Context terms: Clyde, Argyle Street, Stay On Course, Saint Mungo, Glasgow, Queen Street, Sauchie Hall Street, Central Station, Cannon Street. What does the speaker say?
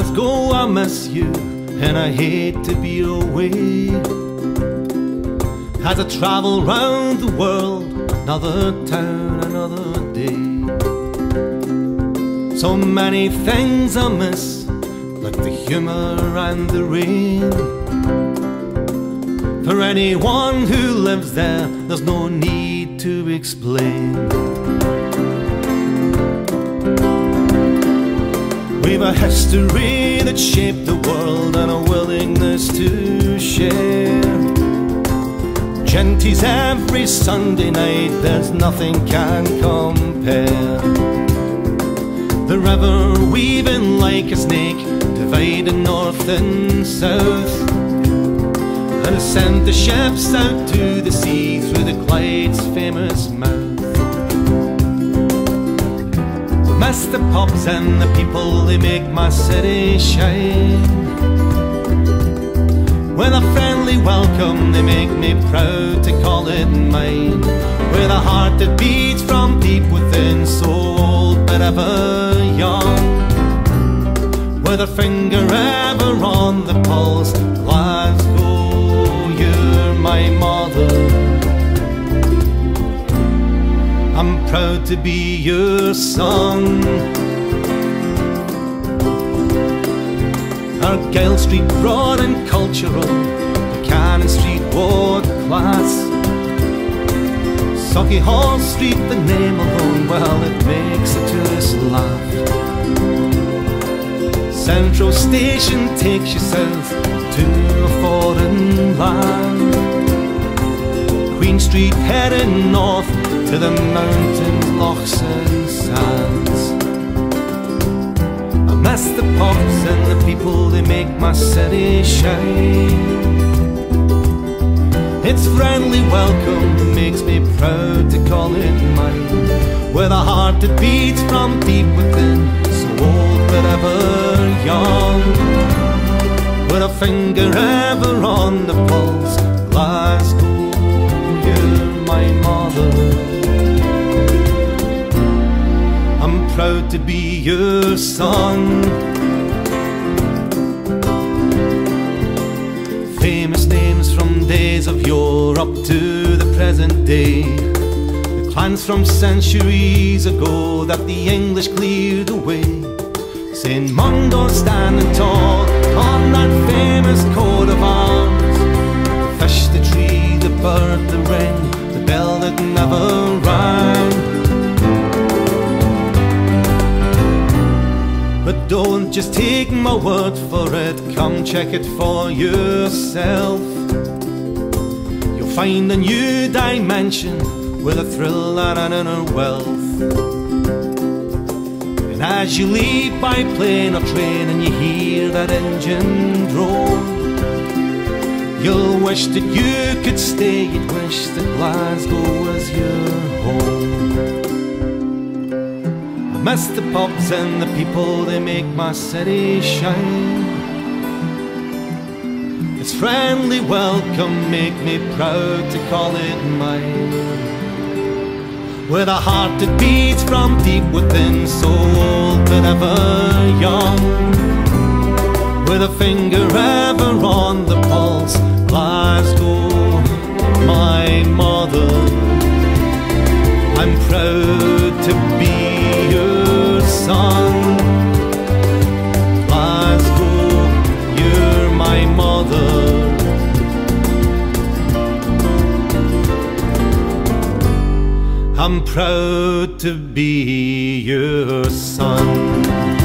Glasgow, I miss you, and I hate to be away. As I travel round the world, another town, another day. So many things I miss, like the humour and the rain. For anyone who lives there, there's no need to explain. We've a history that shaped the world and a willingness to share. Genties every Sunday night, there's nothing can compare. The river weaving like a snake, dividing north and south, and it sent the ships out to the sea through the Clyde's famous mouth. Miss the pubs and the people, they make my city shine. With a friendly welcome, they make me proud to call it mine. With a heart that beats from deep within, so old but ever young. With a finger ever on the pulse, Glasgow, you're my mother. I'm proud to be your son. Argyle Street broad and cultural, the Cannon Street ward class, Sauchie Hall Street, the name alone, well it makes it just laugh. Central Station takes you south to a foreign land. Queen Street heading north to the mountains, lochs and sands. I miss the pubs and the people, they make my city shine. Its friendly welcome makes me proud to call it mine. With a heart that beats from deep within, so old but ever young. With a finger ever on the pulse, Glasgow, you're my mother. I'm proud to be your son. Famous names from days of yore up to the present day, the clans from centuries ago that the English cleared away. Saint Mungo standing tall on that famous coat of arms. The fish, the tree, the bird, the wren, the bell that never rang. But don't just take my word for it, come check it for yourself. You'll find a new dimension with a thrill and an inner wealth. And as you leave by plane or train and you hear that engine drone, you'll wish that you could stay, you'd wish that Glasgow was your home. Miss the pubs and the people, they make my city shine. Its friendly welcome make me proud to call it mine. With a heart that beats from deep within, so old but ever young. With a finger ever on the pulse, Glasgow, my mother. I'm proud to be your son. Glasgow, you're my mother. I'm proud to be your son.